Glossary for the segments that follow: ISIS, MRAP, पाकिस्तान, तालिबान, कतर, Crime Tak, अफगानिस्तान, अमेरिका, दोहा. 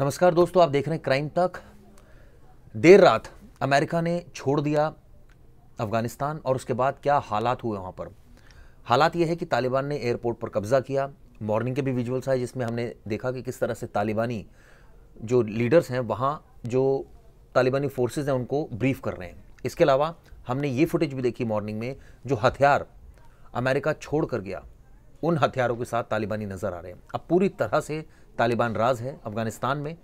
नमस्कार दोस्तों, आप देख रहे हैं क्राइम तक। देर रात अमेरिका ने छोड़ दिया अफगानिस्तान और उसके बाद क्या हालात हुए वहाँ पर। हालात ये है कि तालिबान ने एयरपोर्ट पर कब्जा किया। मॉर्निंग के भी विजुअल्स आए जिसमें हमने देखा कि किस तरह से तालिबानी जो लीडर्स हैं वहाँ जो तालिबानी फोर्सेज हैं उनको ब्रीफ कर रहे हैं। इसके अलावा हमने ये फुटेज भी देखी मॉर्निंग में, जो हथियार अमेरिका छोड़ कर गया उन हथियारों के साथ तालिबानी नज़र आ रहे हैं। अब पूरी तरह से तालिबान राज है अफगानिस्तान में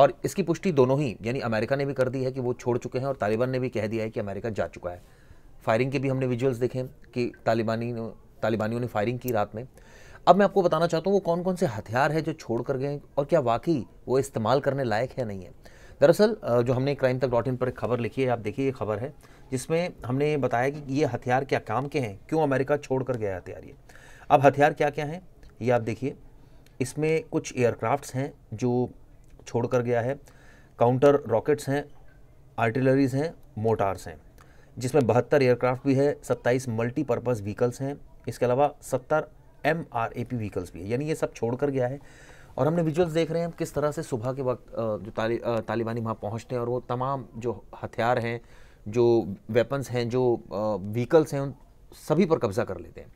और इसकी पुष्टि दोनों ही यानी अमेरिका ने भी कर दी है कि वो छोड़ चुके हैं और तालिबान ने भी कह दिया है कि अमेरिका जा चुका है। फायरिंग के भी हमने विजुअल्स देखें कि तालिबानियों ने फायरिंग की रात में। अब मैं आपको बताना चाहता हूँ वो कौन कौन से हथियार है जो छोड़ कर गए और क्या वाकई वो इस्तेमाल करने लायक है नहीं है। दरअसल जो हमने क्राइम तक .in पर एक खबर लिखी है, आप देखिए ये खबर है जिसमें हमने बताया कि ये हथियार क्या काम के हैं, क्यों अमेरिका छोड़ कर गया हथियार ये। अब हथियार क्या क्या हैं ये आप देखिए। इसमें कुछ एयरक्राफ्ट्स हैं जो छोड़ कर गया है, काउंटर रॉकेट्स हैं, आर्टिलरीज़ हैं, मोटार्स हैं, जिसमें 72 एयरक्राफ्ट भी है, 27 मल्टीपर्पज़ व्हीकल्स हैं, इसके अलावा 70 MRAP व्हीकल्स भी है। यानी ये सब छोड़ कर गया है और हमने विजुअल्स देख रहे हैं किस तरह से सुबह के वक्त जो तालिबानी वहाँ पहुँचते हैं और वो तमाम जो हथियार हैं, जो वेपन्स हैं, जो व्हीकल्स हैं, उन सभी पर कब्ज़ा कर लेते हैं।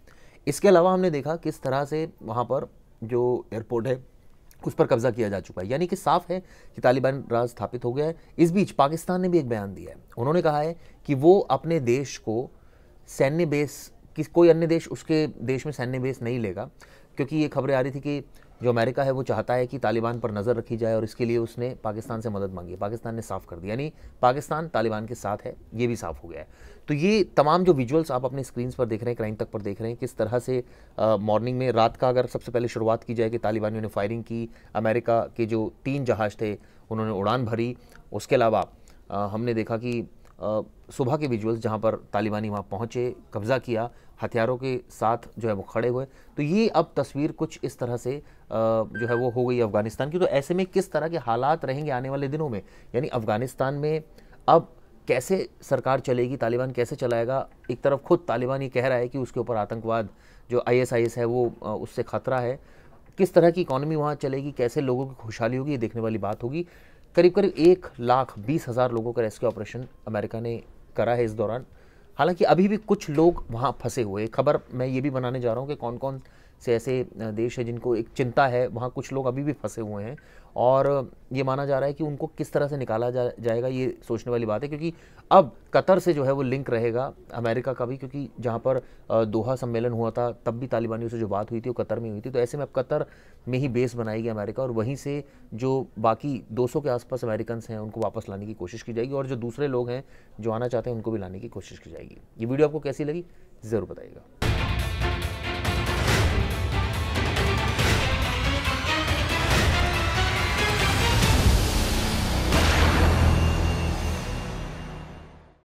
इसके अलावा हमने देखा किस तरह से वहाँ पर जो एयरपोर्ट है उस पर कब्जा किया जा चुका है। यानी कि साफ है कि तालिबान राज स्थापित हो गया है। इस बीच पाकिस्तान ने भी एक बयान दिया है। उन्होंने कहा है कि वो अपने देश को सैन्य बेस, कोई अन्य देश उसके देश में सैन्य बेस नहीं लेगा, क्योंकि ये खबरें आ रही थी कि जो अमेरिका है वो चाहता है कि तालिबान पर नज़र रखी जाए और इसके लिए उसने पाकिस्तान से मदद मांगी। पाकिस्तान ने साफ़ कर दिया, यानी पाकिस्तान तालिबान के साथ है, ये भी साफ़ हो गया है। तो ये तमाम जो विजुअल्स आप अपने स्क्रीन पर देख रहे हैं, क्राइम तक पर देख रहे हैं, किस तरह से मॉर्निंग में रात का अगर सबसे पहले शुरुआत की जाए कि तालिबानियों ने फायरिंग की, अमेरिका के जो 3 जहाज़ थे उन्होंने उड़ान भरी। उसके अलावा हमने देखा कि सुबह के विजुअल्स जहाँ पर तालिबानी वहाँ पहुँचे, कब्ज़ा किया, हथियारों के साथ जो है वो खड़े हुए। तो ये अब तस्वीर कुछ इस तरह से जो है वो हो गई अफ़गानिस्तान की। तो ऐसे में किस तरह के हालात रहेंगे आने वाले दिनों में, यानी अफ़गानिस्तान में अब कैसे सरकार चलेगी, तालिबान कैसे चलाएगा। एक तरफ खुद तालिबान ये कह रहा है कि उसके ऊपर आतंकवाद जो ISIS है वो उससे ख़तरा है। किस तरह की इकॉनमी वहाँ चलेगी, कैसे लोगों की खुशहाली होगी, ये देखने वाली बात होगी। करीब 1,20,000 लोगों का रेस्क्यू ऑपरेशन अमेरिका ने करा है इस दौरान। हालांकि अभी भी कुछ लोग वहाँ फंसे हुए। खबर मैं ये भी बनाने जा रहा हूँ कि कौन कौन से ऐसे देश हैं जिनको एक चिंता है, वहाँ कुछ लोग अभी भी फंसे हुए हैं और ये माना जा रहा है कि उनको किस तरह से निकाला जाएगा, ये सोचने वाली बात है। क्योंकि अब कतर से जो है वो लिंक रहेगा अमेरिका का भी, क्योंकि जहाँ पर दोहा सम्मेलन हुआ था तब भी तालिबानियों से जो बात हुई थी वो कतर में हुई थी। तो ऐसे में अब कतर में ही बेस बनाएगी अमेरिका और वहीं से जो बाकी 200 के आसपास अमेरिकन हैं उनको वापस लाने की कोशिश की जाएगी और जो दूसरे लोग हैं जो आना चाहते हैं उनको भी लाने की कोशिश की जाएगी। ये वीडियो आपको कैसी लगी ज़रूर बताइएगा।